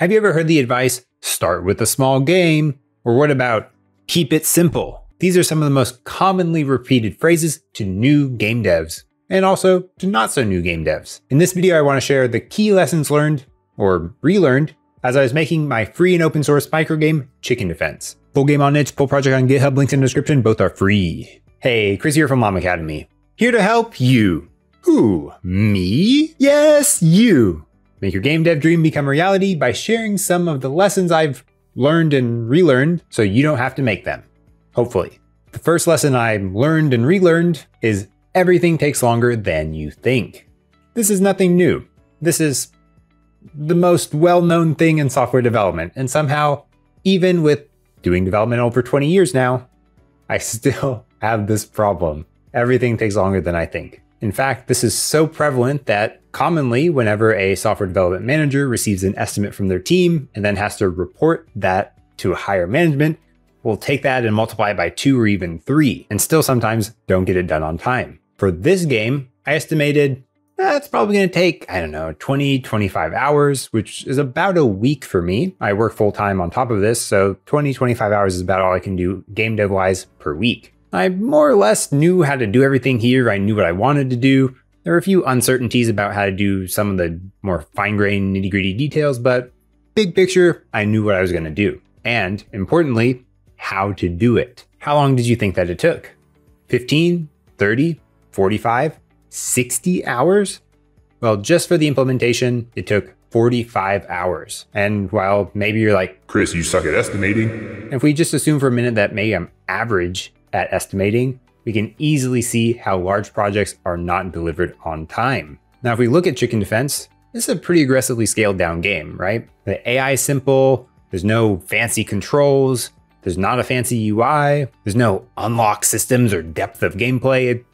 Have you ever heard the advice, start with a small game? Or what about keep it simple? These are some of the most commonly repeated phrases to new game devs, and also to not so new game devs. In this video, I want to share the key lessons learned, or relearned, as I was making my free and open source microgame, Chicken Defense. Full game on itch, full project on GitHub, links in the description, both are free. Hey, Chris here from LlamAcademy, here to help you. Who? Me? Yes, you. Make your game dev dream become a reality by sharing some of the lessons I've learned and relearned so you don't have to make them, hopefully. The first lesson I learned and relearned is everything takes longer than you think. This is nothing new. This is the most well-known thing in software development. And somehow, even with doing development over 20 years now, I still have this problem. Everything takes longer than I think. In fact, this is so prevalent that commonly whenever a software development manager receives an estimate from their team and then has to report that to higher management, we'll take that and multiply it by 2 or even 3, and still sometimes don't get it done on time. For this game, I estimated that's probably gonna take, I don't know, 20, 25 hours, which is about a week for me. I work full time on top of this, so 20, 25 hours is about all I can do game dev wise per week. I more or less knew how to do everything here. I knew what I wanted to do. There were a few uncertainties about how to do some of the more fine-grained, nitty-gritty details, but big picture, I knew what I was gonna do. And importantly, how to do it. How long did you think that it took? 15, 30, 45, 60 hours? Well, just for the implementation, it took 45 hours. And while maybe you're like, Chris, you suck at estimating. If we just assume for a minute that maybe I'm average at estimating, we can easily see how large projects are not delivered on time. Now, if we look at Chicken Defense, this is a pretty aggressively scaled down game, right? The AI is simple, there's no fancy controls, there's not a fancy UI, there's no unlock systems or depth of gameplay. It's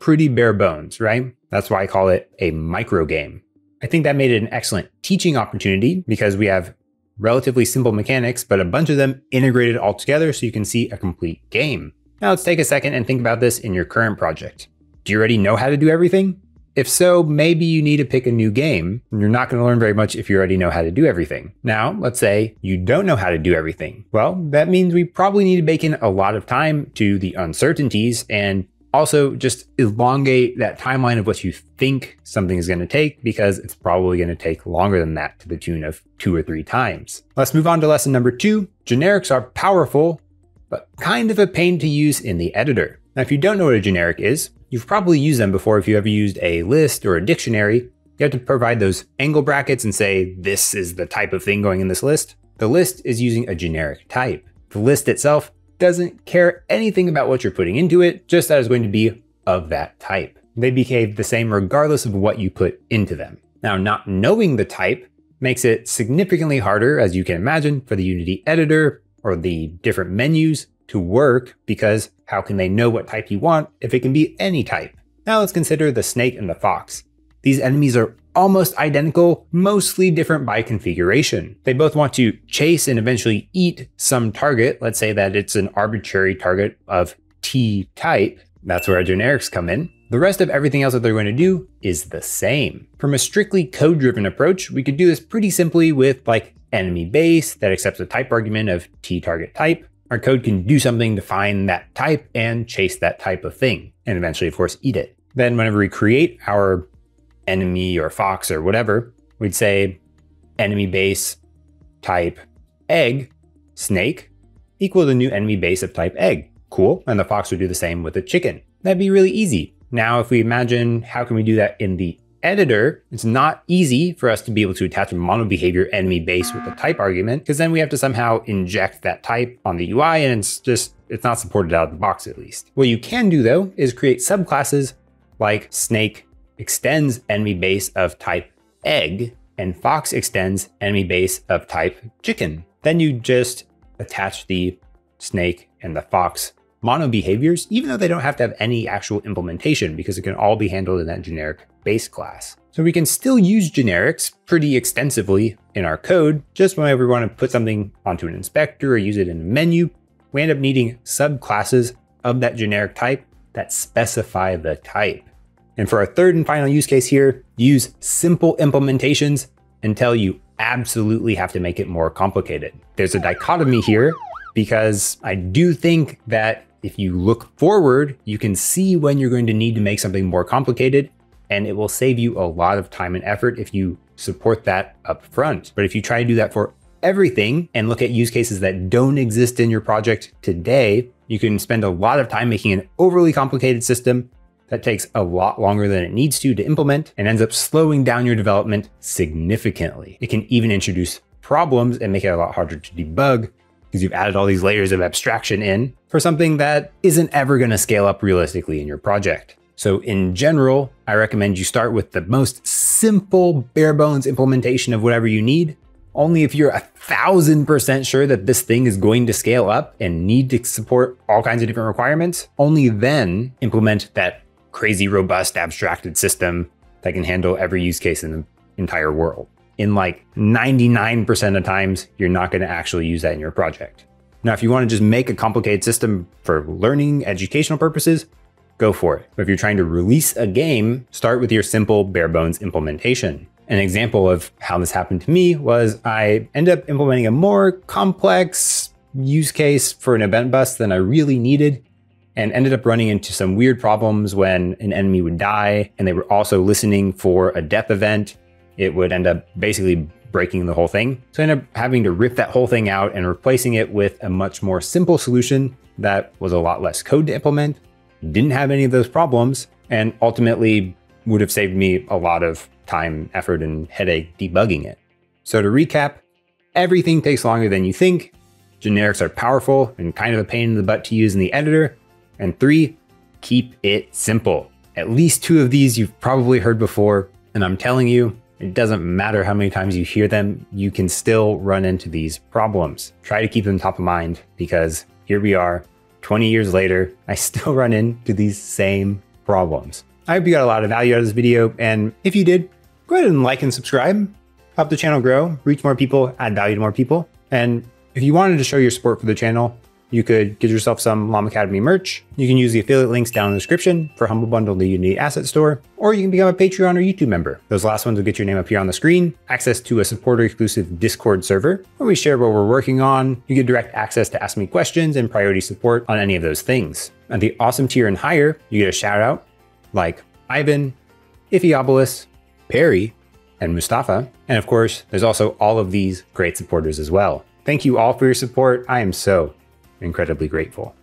pretty bare bones, right? That's why I call it a micro game. I think that made it an excellent teaching opportunity because we have relatively simple mechanics, but a bunch of them integrated all together so you can see a complete game. Now let's take a second and think about this in your current project. Do you already know how to do everything? If so, maybe you need to pick a new game. You're not going to learn very much if you already know how to do everything. Now, let's say you don't know how to do everything. Well, that means we probably need to bake in a lot of time to the uncertainties and also just elongate that timeline of what you think something is going to take, because it's probably going to take longer than that, to the tune of 2 or 3 times. Let's move on to lesson number 2. Generics are powerful, but kind of a pain to use in the editor. Now, if you don't know what a generic is, you've probably used them before. If you ever used a list or a dictionary, you have to provide those angle brackets and say, this is the type of thing going in this list. The list is using a generic type. The list itself doesn't care anything about what you're putting into it, just that it's going to be of that type. They behave the same regardless of what you put into them. Now, not knowing the type makes it significantly harder, as you can imagine, for the Unity editor or the different menus to work, because how can they know what type you want if it can be any type? Now let's consider the Snake and the Fox. These enemies are almost identical, mostly different by configuration. They both want to chase and eventually eat some target. Let's say that it's an arbitrary target of T type. That's where our generics come in. The rest of everything else that they're going to do is the same. From a strictly code-driven approach, we could do this pretty simply with like EnemyBase that accepts a type argument of T target type. Our code can do something to find that type and chase that type of thing, and eventually, of course, eat it. Then whenever we create our enemy or fox or whatever, we'd say enemy base type egg snake equal the new enemy base of type egg. Cool. And the fox would do the same with the chicken. That'd be really easy. Now, if we imagine how can we do that in the editor, it's not easy for us to be able to attach a MonoBehaviour enemy base with a type argument, because then we have to somehow inject that type on the UI, and it's not supported out of the box, at least. What you can do though is create subclasses like Snake extends enemy base of type egg and Fox extends enemy base of type chicken. Then you just attach the Snake and the Fox mono behaviors, even though they don't have to have any actual implementation, because it can all be handled in that generic base class. So we can still use generics pretty extensively in our code. Just whenever we want to put something onto an inspector or use it in a menu, we end up needing subclasses of that generic type that specify the type. And for our third and final use case here, use simple implementations until you absolutely have to make it more complicated. There's a dichotomy here because I do think that if you look forward, you can see when you're going to need to make something more complicated, and it will save you a lot of time and effort if you support that up front. But if you try to do that for everything and look at use cases that don't exist in your project today, you can spend a lot of time making an overly complicated system that takes a lot longer than it needs to implement and ends up slowing down your development significantly. It can even introduce problems and make it a lot harder to debug because you've added all these layers of abstraction in for something that isn't ever going to scale up realistically in your project. So in general, I recommend you start with the most simple bare bones implementation of whatever you need, only if you're 1,000% sure that this thing is going to scale up and need to support all kinds of different requirements. Only then implement that crazy, robust, abstracted system that can handle every use case in the entire world. In like 99% of times, you're not going to actually use that in your project. Now, if you want to just make a complicated system for learning, educational purposes, go for it. But if you're trying to release a game, start with your simple bare bones implementation. An example of how this happened to me was I ended up implementing a more complex use case for an event bus than I really needed and ended up running into some weird problems when an enemy would die and they were also listening for a death event. It would end up basically breaking the whole thing. So I ended up having to rip that whole thing out and replacing it with a much more simple solution that was a lot less code to implement, didn't have any of those problems, and ultimately would have saved me a lot of time, effort, and headache debugging it. So to recap, everything takes longer than you think. Generics are powerful and kind of a pain in the butt to use in the editor. And 3, keep it simple. At least 2 of these you've probably heard before, and I'm telling you, it doesn't matter how many times you hear them, you can still run into these problems. Try to keep them top of mind because here we are, 20 years later, I still run into these same problems. I hope you got a lot of value out of this video, and if you did, go ahead and like and subscribe. Help the channel grow, reach more people, add value to more people. And if you wanted to show your support for the channel, you could get yourself some LlamAcademy merch. You can use the affiliate links down in the description for Humble Bundle to the Unity Asset Store, or you can become a Patreon or YouTube member. Those last ones will get your name up here on the screen, access to a supporter-exclusive Discord server, where we share what we're working on. You get direct access to Ask Me Questions and priority support on any of those things. At the awesome tier and higher, you get a shout-out like Ivan, Ifyobolis, Perry, and Mustafa. And of course, there's also all of these great supporters as well. Thank you all for your support. I am so incredibly grateful.